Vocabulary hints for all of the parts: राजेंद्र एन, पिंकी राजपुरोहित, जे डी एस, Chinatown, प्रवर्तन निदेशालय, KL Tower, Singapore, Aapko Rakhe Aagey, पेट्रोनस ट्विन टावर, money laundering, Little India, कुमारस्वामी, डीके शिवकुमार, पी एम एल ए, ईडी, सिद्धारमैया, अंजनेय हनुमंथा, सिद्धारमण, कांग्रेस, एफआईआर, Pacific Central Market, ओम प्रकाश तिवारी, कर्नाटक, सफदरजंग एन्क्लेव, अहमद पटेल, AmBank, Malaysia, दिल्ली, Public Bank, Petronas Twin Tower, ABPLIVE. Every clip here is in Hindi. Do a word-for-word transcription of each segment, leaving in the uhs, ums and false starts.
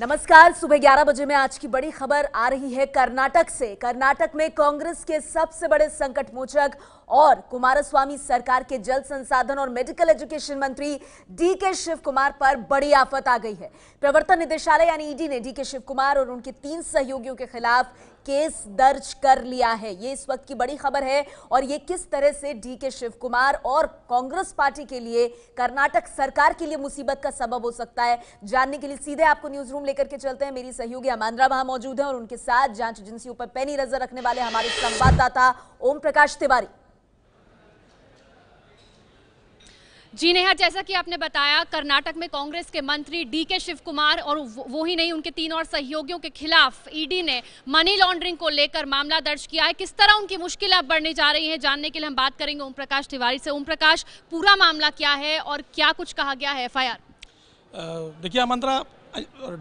नमस्कार। सुबह ग्यारह बजे में आज की बड़ी खबर आ रही है कर्नाटक से। कर्नाटक में कांग्रेस के सबसे बड़े संकट मोचक और कुमारस्वामी सरकार के जल संसाधन और मेडिकल एजुकेशन मंत्री डीके शिवकुमार पर बड़ी आफत आ गई है। प्रवर्तन निदेशालय यानी ईडी ने डीके शिवकुमार और उनके तीन सहयोगियों के खिलाफ केस दर्ज कर लिया है। ये इस वक्त की बड़ी खबर है और ये किस तरह से डीके शिवकुमार और कांग्रेस पार्टी के लिए, कर्नाटक सरकार के लिए मुसीबत का सबब हो सकता है, जानने के लिए सीधे आपको न्यूज रूम लेकर के चलते हैं। मेरी सहयोगी अमांद्रा वहां मौजूद हैं और उनके साथ जांच एजेंसियों पर पैनी नजर रखने वाले हमारे संवाददाता ओम प्रकाश तिवारी। जी नेहा, जैसा कि आपने बताया, कर्नाटक में कांग्रेस के मंत्री डीके शिवकुमार और वो ही नहीं, उनके तीन और सहयोगियों के खिलाफ ईडी ने मनी लॉन्ड्रिंग को लेकर मामला दर्ज किया है। किस तरह उनकी मुश्किलें अब बढ़ने जा रही हैं, जानने के लिए हम बात करेंगे ओम प्रकाश तिवारी से। ओम प्रकाश, पूरा मामला क्या है और क्या कुछ कहा गया है एफ आई आर? देखिए अमंत्रा,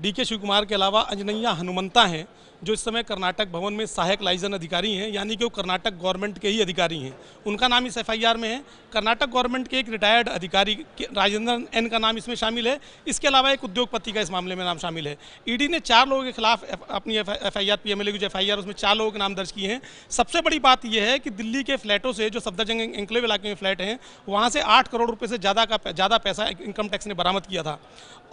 डीके शिवकुमार के अलावा अंजनेय हनुमंथा हैं जो इस समय कर्नाटक भवन में सहायक लाइजन अधिकारी हैं, यानी कि वो कर्नाटक गवर्नमेंट के ही अधिकारी हैं। उनका नाम इस एफ आई आर में है। कर्नाटक गवर्नमेंट के एक रिटायर्ड अधिकारी राजेंद्र एन का नाम इसमें शामिल है। इसके अलावा एक उद्योगपति का इस मामले में नाम शामिल है। ईडी ने चार लोगों के खिलाफ अपनी F I R, पी एम एल ए की जो एफ आई आर, उसमें चार लोगों के नाम दर्ज किए हैं। सबसे बड़ी बात यह है कि दिल्ली के फ्लैटों से, जो सफदरजंग एन्क्लेव इलाके में फ्लैट हैं, वहाँ से आठ करोड़ रुपये से ज़्यादा का ज़्यादा पैसा इनकम टैक्स ने बरामद किया था।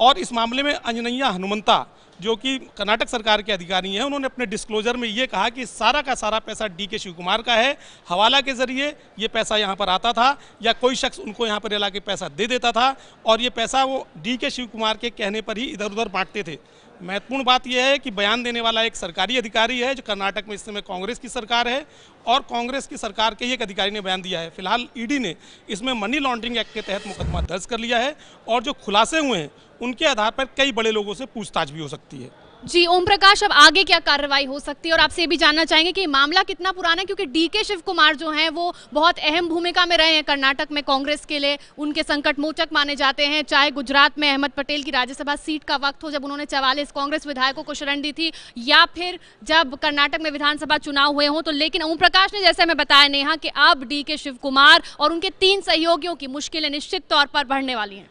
और इस मामले में अंजनेय हनुमंथा, जो कि कर्नाटक सरकार के अधिकारी हैं, उन्होंने अपने डिस्क्लोजर में ये कहा कि सारा का सारा पैसा डीके शिवकुमार का है, हवाला के जरिए ये पैसा यहाँ पर आता था या कोई शख्स उनको यहाँ पर लाके पैसा दे देता था और ये पैसा वो डीके शिवकुमार के कहने पर ही इधर उधर बांटते थे। महत्वपूर्ण बात यह है कि बयान देने वाला एक सरकारी अधिकारी है, जो कर्नाटक में इस समय कांग्रेस की सरकार है, और कांग्रेस की सरकार के ही एक अधिकारी ने बयान दिया है। फिलहाल ईडी ने इसमें मनी लॉन्ड्रिंग एक्ट के तहत मुकदमा दर्ज कर लिया है और जो खुलासे हुए हैं उनके आधार पर कई बड़े लोगों से पूछताछ भी हो सकती है। जी ओम प्रकाश, अब आगे क्या कार्रवाई हो सकती है? और आपसे ये भी जानना चाहेंगे कि मामला कितना पुराना है, क्योंकि डीके शिवकुमार जो हैं वो बहुत अहम भूमिका में रहे हैं कर्नाटक में कांग्रेस के लिए। उनके संकट मोचक माने जाते हैं, चाहे गुजरात में अहमद पटेल की राज्यसभा सीट का वक्त हो जब उन्होंने चवालीस कांग्रेस विधायकों को शरण दी थी, या फिर जब कर्नाटक में विधानसभा चुनाव हुए हों। तो लेकिन ओम प्रकाश ने जैसे हमें बताया नेहा कि अब डीके शिवकुमार और उनके तीन सहयोगियों की मुश्किलें निश्चित तौर पर बढ़ने वाली हैं।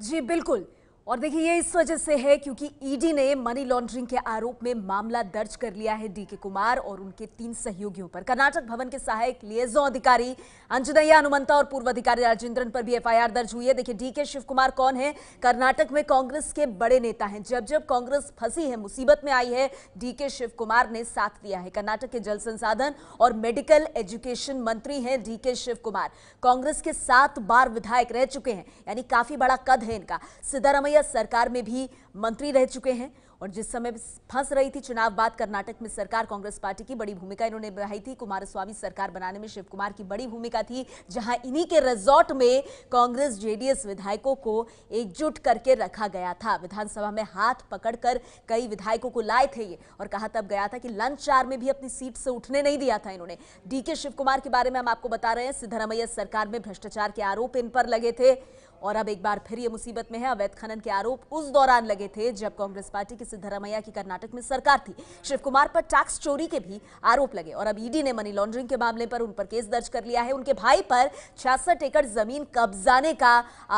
जी बिल्कुल, और देखिए ये इस वजह से है क्योंकि ईडी ने मनी लॉन्ड्रिंग के आरोप में मामला दर्ज कर लिया है डीके कुमार और उनके तीन सहयोगियों पर। कर्नाटक भवन के सहायक लिएजॉन अधिकारी अंजनेय हनुमंथा और पूर्व अधिकारी राजेंद्रन पर भी एफ आई आर दर्ज हुई है। देखिए डीके शिवकुमार कौन है, कर्नाटक में कांग्रेस के बड़े नेता हैं। जब जब कांग्रेस फंसी है, मुसीबत में आई है, डीके शिवकुमार ने साथ दिया है। कर्नाटक के जल संसाधन और मेडिकल एजुकेशन मंत्री हैं डीके शिवकुमार। कांग्रेस के सात बार विधायक रह चुके हैं, यानी काफी बड़ा कद है इनका। सिद्धारमण सरकार में भी मंत्री रह चुके हैं और जिस समय फंस रही थी चुनाव बाद कर्नाटक में सरकार, कांग्रेस पार्टी की बड़ी भूमिका इन्होंने निभाई थी। कुमारस्वामी सरकार बनाने में शिवकुमार की बड़ी भूमिका थी, जहां इन्हीं के रिजॉर्ट में कांग्रेस जे डी एस विधायकों को एकजुट करके रखा गया था। विधानसभा में हाथ पकड़कर कई विधायकों को लाए थे ये, और कहा तब गया था कि लंच आवर में भी अपनी सीट से उठने नहीं दिया था इन्होंने। डीके शिवकुमार के बारे में हम आपको बता रहे हैं, सिद्धारमण सरकार में भ्रष्टाचार के आरोप इन पर लगे थे और अब एक बार फिर ये मुसीबत में है। अवैध खनन के आरोप उस दौरान लगे थे जब कांग्रेस पार्टी की सिद्धारमैया की कर्नाटक में सरकार थी। शिवकुमार पर टैक्स चोरी के भी आरोप लगे और अब ईडी ने मनी लॉन्ड्रिंग के मामले पर उन पर केस दर्ज कर लिया है। उनके भाई पर छियासठ एकड़ जमीन कब्जाने का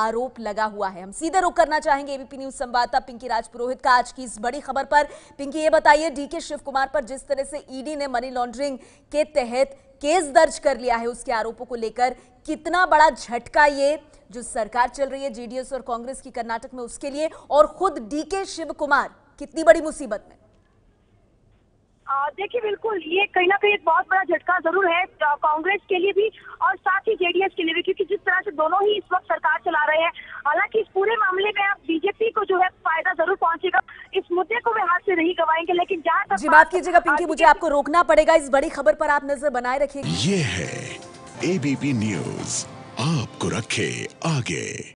आरोप लगा हुआ है। हम सीधे रुख करना चाहेंगे ए बी पी न्यूज संवाददाता पिंकी राजपुरोहित का आज की इस बड़ी खबर पर। पिंकी, ये बताइए डीके शिवकुमार पर जिस तरह से ईडी ने मनी लॉन्ड्रिंग के तहत केस दर्ज कर लिया है, उसके आरोपों को लेकर कितना बड़ा झटका ये जो सरकार चल रही है जे डी एस और कांग्रेस की कर्नाटक में, उसके लिए और खुद डीके शिवकुमार कितनी बड़ी मुसीबत में? देखिए बिल्कुल, ये कहीं ना कहीं एक बहुत बड़ा झटका जरूर है कांग्रेस के लिए भी और साथ ही जे डी एस के लिए भी, क्योंकि जिस तरह से दोनों ही इस वक्त सरकार चला रहे हैं। हालांकि इस पूरे मामले में अब बीजेपी को जो है फायदा जरूर पहुंचेगा, इस मुद्दे को वे हाथ से नहीं गवाएंगे। लेकिन जहाँ तक बात कीजिएगा पिंकी, मुझे आपको रोकना पड़ेगा, इस बड़ी खबर पर आप नजर बनाए रखिए। ये है ए बी पी न्यूज, आपको रखे आगे।